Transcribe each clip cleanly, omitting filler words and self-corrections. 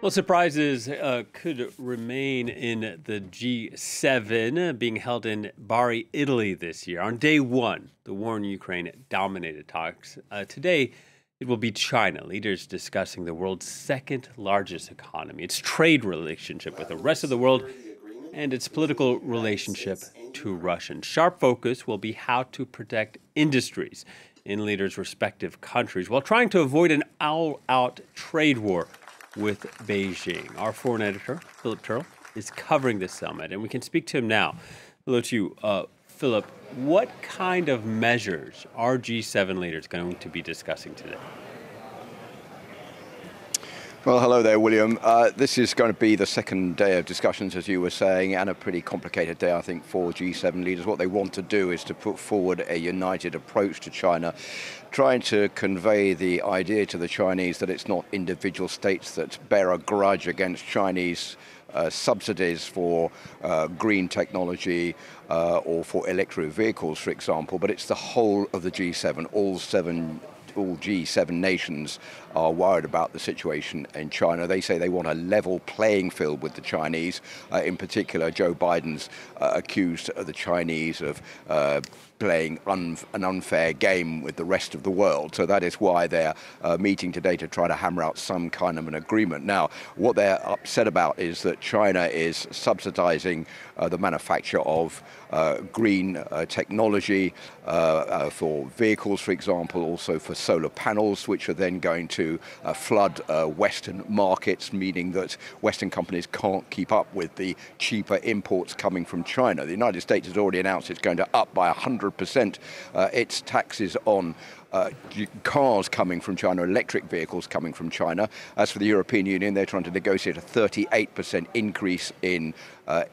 Well, surprises could remain in the G7 being held in Bari, Italy this year. On day one, the war in Ukraine dominated talks. Today, it will be China, leaders discussing the world's second largest economy, its trade relationship with the rest of the world, and its political relationship to Russia. And sharp focus will be how to protect industries in leaders' respective countries while trying to avoid an all-out trade war with Beijing. Our foreign editor, Philip Turrell, is covering this summit, and we can speak to him now. Hello to you, Philip. What kind of measures are G7 leaders going to be discussing today? Well, hello there, William. This is going to be the second day of discussions, as you were saying, and a pretty complicated day, I think, for G7 leaders. What they want to do is to put forward a united approach to China, trying to convey the idea to the Chinese that it's not individual states that bear a grudge against Chinese subsidies for green technology or for electric vehicles, for example, but it's the whole of the G7, all G7 nations are worried about the situation in China. They say they want a level playing field with the Chinese. In particular, Joe Biden's accused the Chinese of playing an unfair game with the rest of the world. So that is why they're meeting today to try to hammer out some kind of an agreement. Now, what they're upset about is that China is subsidizing the manufacture of green technology for vehicles, for example, also for solar panels, which are then going to flood Western markets, meaning that Western companies can't keep up with the cheaper imports coming from China. The United States has already announced it's going to up by 100% its taxes on cars coming from China, electric vehicles coming from China. As for the European Union, they're trying to negotiate a 38% increase in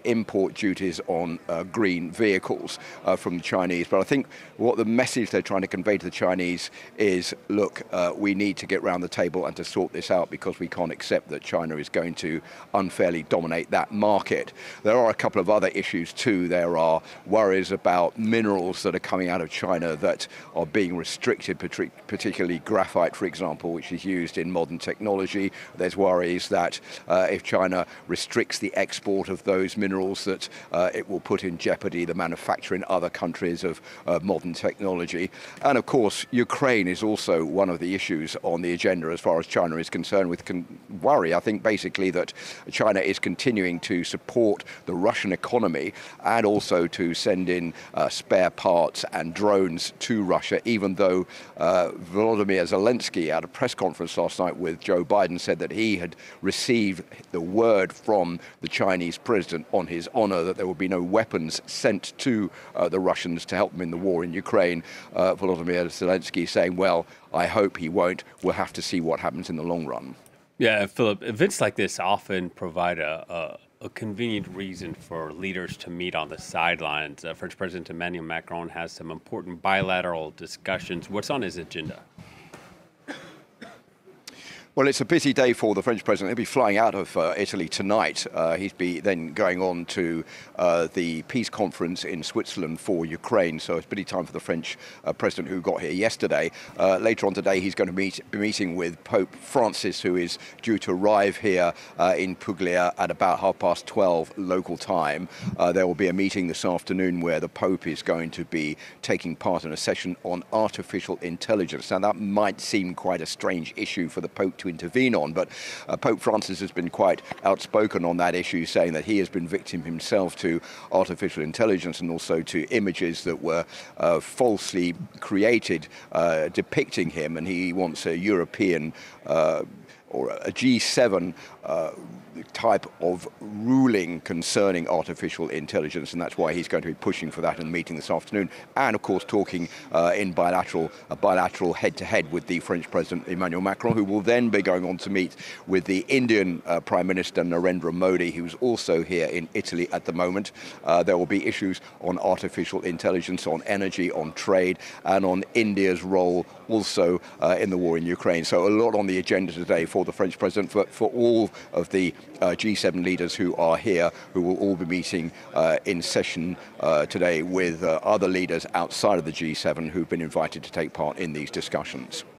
import duties on green vehicles from the Chinese. But I think what the message they're trying to convey to the Chinese is, look, we need to get round the table and to sort this out because we can't accept that China is going to unfairly dominate that market. There are a couple of other issues too. There are worries about minerals that are coming out of China that are being restricted, particularly graphite, for example, which is used in modern technology. There's worries that if China restricts the export of those minerals, that it will put in jeopardy the manufacture in other countries of modern technology. And of course, Ukraine is also one of the issues on the agenda as far as China is concerned with worry. I think basically that China is continuing to support the Russian economy and also to send in spare parts and drones to Russia, even though Volodymyr Zelensky at a press conference last night with Joe Biden said that he had received the word from the Chinese president on his honor that there would be no weapons sent to the Russians to help them in the war in Ukraine. Volodymyr Zelensky saying, well, I hope he won't. We'll have to see what happens in the long run. Yeah, Philip, events like this often provide a convenient reason for leaders to meet on the sidelines. French President Emmanuel Macron has some important bilateral discussions. What's on his agenda? Well, it's a busy day for the French president. He'll be flying out of Italy tonight. He'll be then going on to the peace conference in Switzerland for Ukraine. So it's a busy time for the French president who got here yesterday. Later on today, he's going to be meeting with Pope Francis, who is due to arrive here in Puglia at about 12:30 local time. There will be a meeting this afternoon where the Pope is going to be taking part in a session on artificial intelligence. Now, that might seem quite a strange issue for the Pope to intervene on, but Pope Francis has been quite outspoken on that issue, saying that he has been victim himself to artificial intelligence and also to images that were falsely created depicting him, and he wants a European or a G7 type of ruling concerning artificial intelligence, and that's why he's going to be pushing for that in the meeting this afternoon, and of course talking in a bilateral head-to-head with the French President Emmanuel Macron, who will then be going on to meet with the Indian Prime Minister Narendra Modi, who's also here in Italy at the moment. There will be issues on artificial intelligence, on energy, on trade, and on India's role also in the war in Ukraine. So a lot on the agenda today for the French President, but for all of the G7 leaders who are here, who will all be meeting in session today with other leaders outside of the G7 who've been invited to take part in these discussions.